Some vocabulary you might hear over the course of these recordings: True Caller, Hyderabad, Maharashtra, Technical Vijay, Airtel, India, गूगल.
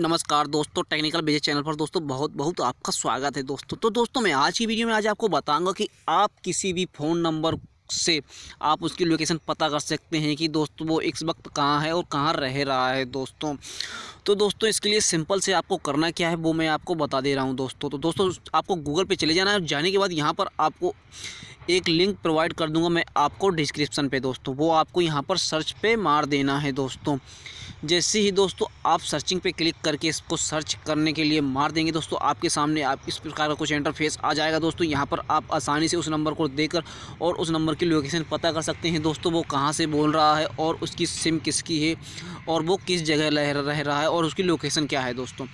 नमस्कार दोस्तों, टेक्निकल विजय चैनल पर दोस्तों बहुत बहुत आपका स्वागत है दोस्तों। तो दोस्तों मैं आज की वीडियो में आज आपको बताऊंगा कि आप किसी भी फ़ोन नंबर से आप उसकी लोकेशन पता कर सकते हैं कि दोस्तों वो इस वक्त कहाँ है और कहाँ रह रहा है दोस्तों। तो दोस्तों इसके लिए सिंपल से आपको करना क्या है वो मैं आपको बता दे रहा हूँ दोस्तों। तो दोस्तों आपको गूगल पे चले जाना है और जाने के बाद यहाँ पर आपको एक लिंक प्रोवाइड कर दूँगा मैं आपको डिस्क्रिप्शन पे दोस्तों। वो आपको यहाँ पर सर्च पे मार देना है दोस्तों। जैसे ही दोस्तों आप सर्चिंग पे क्लिक करके इसको सर्च करने के लिए मार देंगे दोस्तों, आपके सामने आप इस प्रकार का कुछ इंटरफेस आ जाएगा दोस्तों। यहाँ पर आप आसानी से उस नंबर को देकर और उस नंबर की लोकेशन पता कर सकते हैं दोस्तों, वो कहाँ से बोल रहा है और उसकी सिम किसकी है और वो किस जगह रह रहा है और उसकी लोकेशन क्या है दोस्तों।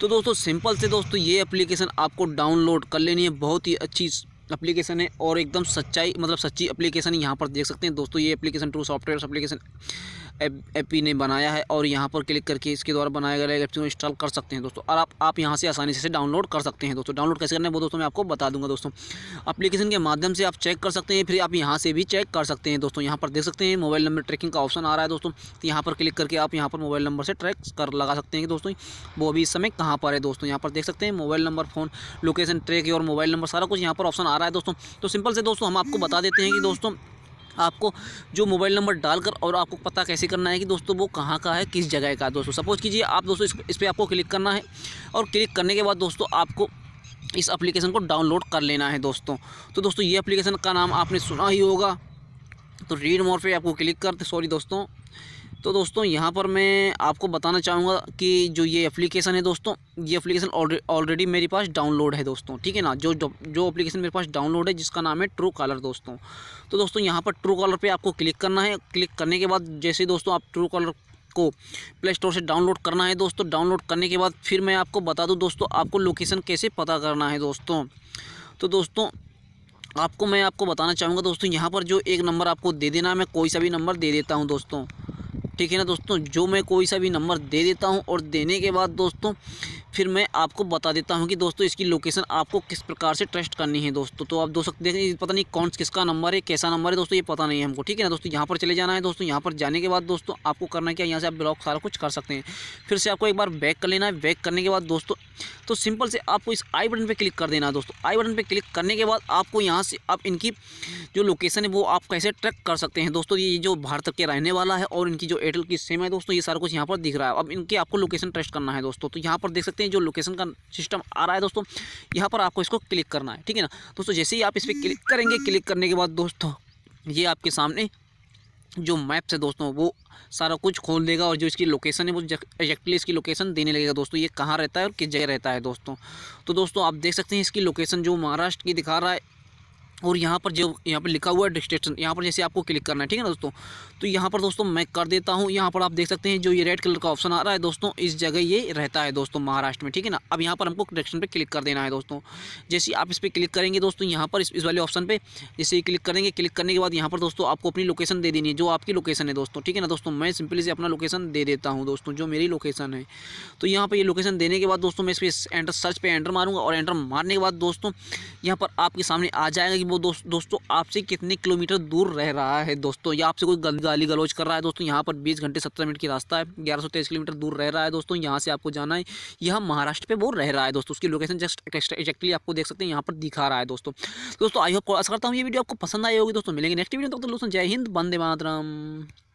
तो दोस्तों सिंपल से दोस्तों ये एप्लीकेशन आपको डाउनलोड कर लेनी है। बहुत ही अच्छी एप्लीकेशन है और एकदम सच्ची एप्लीकेशन यहाँ पर देख सकते हैं दोस्तों। ये एप्लीकेशन ट्रू सॉफ्टवेयर एप्लीकेशन एपी ने बनाया है और यहाँ पर क्लिक करके इसके द्वारा बनाया गया एप्लीकेशन इंस्टॉल कर सकते हैं दोस्तों। और आप यहाँ से आसानी से डाउनलोड कर सकते हैं दोस्तों। डाउनलोड कैसे करना है वो दोस्तों मैं आपको बता दूंगा दोस्तों। एप्लीकेशन के माध्यम से आप चेक कर सकते हैं, फिर आप यहाँ से भी चेक कर सकते हैं दोस्तों। यहाँ पर देख सकते हैं मोबाइल नंबर ट्रैकिंग का ऑप्शन आ रहा है दोस्तों। तो यहाँ पर क्लिक करके आप यहाँ पर मोबाइल नंबर से ट्रैक कर लगा सकते हैं दोस्तों, वो अभी इस समय कहाँ पर है दोस्तों। यहाँ पर देख सकते हैं mobile number, phone, location, track और मोबाइल नंबर, सारा कुछ यहाँ पर ऑप्शन आ रहा है दोस्तों। तो सिंपल से दोस्तों हम आपको बता देते हैं कि दोस्तों आपको जो मोबाइल नंबर डालकर और आपको पता कैसे करना है कि दोस्तों वो कहाँ का है, किस जगह का दोस्तों। सपोज कीजिए आप दोस्तों इस पर आपको क्लिक करना है और क्लिक करने के बाद दोस्तों आपको इस एप्लीकेशन को डाउनलोड कर लेना है दोस्तों। तो दोस्तों ये एप्लीकेशन का नाम आपने सुना ही होगा, तो रीड मोर पे आपको क्लिक करते दोस्तों यहाँ पर मैं आपको बताना चाहूँगा कि जो ये एप्लीकेशन है दोस्तों, ये एप्लीकेशन ऑलरेडी मेरे पास डाउनलोड है दोस्तों, ठीक है ना। जो एप्लीकेशन मेरे पास डाउनलोड है जिसका नाम है ट्रू कॉलर दोस्तों। तो दोस्तों यहाँ पर ट्रू कॉलर पे आपको क्लिक करना है। क्लिक करने के बाद जैसे दोस्तों आप ट्रू कॉलर को प्ले स्टोर से डाउनलोड करना है दोस्तों। डाउनलोड करने के बाद फिर मैं आपको बता दूँ दोस्तों आपको लोकेशन कैसे पता करना है दोस्तों। तो दोस्तों मैं आपको बताना चाहूँगा दोस्तों, यहाँ पर जो एक नंबर आपको दे देना है, मैं कोई सा भी नंबर दे देता हूँ दोस्तों, ठीक है ना दोस्तों। जो मैं कोई सा भी नंबर दे देता हूं और देने के बाद दोस्तों फिर मैं आपको बता देता हूं कि दोस्तों इसकी लोकेशन आपको किस प्रकार से ट्रस्ट करनी है दोस्तों। तो आप दोस्तों देखिए पता नहीं किसका नंबर है, कैसा नंबर है दोस्तों, ये पता नहीं है हमको, ठीक है ना दोस्तों। यहाँ पर चले जाना है दोस्तों। यहाँ पर जाने के बाद दोस्तों आपको करना क्या है, यहाँ से आप ब्लॉक सारा कुछ कर सकते हैं। फिर से आपको एक बार बैक कर लेना है। बैक करने के बाद दोस्तों तो सिंपल से आपको इस आई बटन पर क्लिक कर देना है दोस्तों। आई बटन पर क्लिक करने के बाद आपको यहाँ से आप इनकी जो लोकेशन है वो आप कैसे ट्रैक कर सकते हैं दोस्तों। ये जो भारत के रहने वाला है और इनकी जो एयरटेल की सिम है दोस्तों, ये सारा कुछ यहाँ पर दिख रहा है। अब इनके आपको लोकेशन ट्रस्ट करना है दोस्तों। तो यहाँ पर देख सकते हैं जो लोकेशन का सिस्टम आ रहा है दोस्तों, यहाँ पर आपको इसको क्लिक करना है, ठीक है ना दोस्तों। जैसे ही आप इस पर क्लिक करेंगे, क्लिक करने के बाद दोस्तों ये आपके सामने जो मैप्स है दोस्तों वो सारा कुछ खोल देगा और जो इसकी लोकेशन है वो एक्जैक्टली इसकी लोकेशन देने लगेगा दोस्तों, ये कहाँ रहता है और किस जगह रहता है दोस्तों। तो दोस्तों आप देख सकते हैं इसकी लोकेशन जो महाराष्ट्र की दिखा रहा है और यहाँ पर जो यहाँ पर लिखा हुआ है डिस्ट्रेक्शन, यहाँ पर जैसे आपको क्लिक करना है, ठीक है ना दोस्तों। तो यहाँ पर दोस्तों मैं कर देता हूँ। यहाँ पर आप देख सकते हैं जो ये रेड कलर का ऑप्शन आ रहा है दोस्तों, इस जगह ये रहता है दोस्तों महाराष्ट्र में, ठीक है ना। अब यहाँ पर हमको डिस्ट्रेक्शन पे क्लिक कर देना है दोस्तों। जैसे आप इस पर क्लिक करेंगे दोस्तों, यहाँ पर इस वाले ऑप्शन पर जैसे ही क्लिक करेंगे, क्लिक करने के बाद यहाँ पर दोस्तों आपको अपनी लोकेशन दे देनी है, जो आपकी लोकेशन है दोस्तों, ठीक है ना दोस्तों। मैं सिंपली से अपना लोकेशन दे देता हूँ दोस्तों, जो मेरी लोकेशन है। तो यहाँ पर ये लोकेशन देने के बाद दोस्तों मैं इस पर सर्च पर एंटर मारूँगा और एंटर मारने के बाद दोस्तों यहाँ पर आपके सामने आ जाएगा कि वो दोस्तों आपसे कितने किलोमीटर दूर रह रहा है दोस्तों, या आपसे कोई गाली गलौज कर रहा है दोस्तों। यहाँ पर 20 घंटे 17 मिनट की रास्ता है, 1123 किलोमीटर दूर रह रहा है दोस्तों। यहाँ से आपको जाना है, यहाँ महाराष्ट्र पे वो रह रहा है दोस्तों। उसकी लोकेशन जस्ट एक्जैक्टली आपको देख सकते हैं यहाँ पर दिखा रहा है दोस्तों। आई होप, आशा करता हूँ ये वीडियो आपको पसंद आई होगी दोस्तों। मिलेंगे नेक्स्ट वीडियो, तब तक दोस्तों जय हिंद, वंदे मातरम।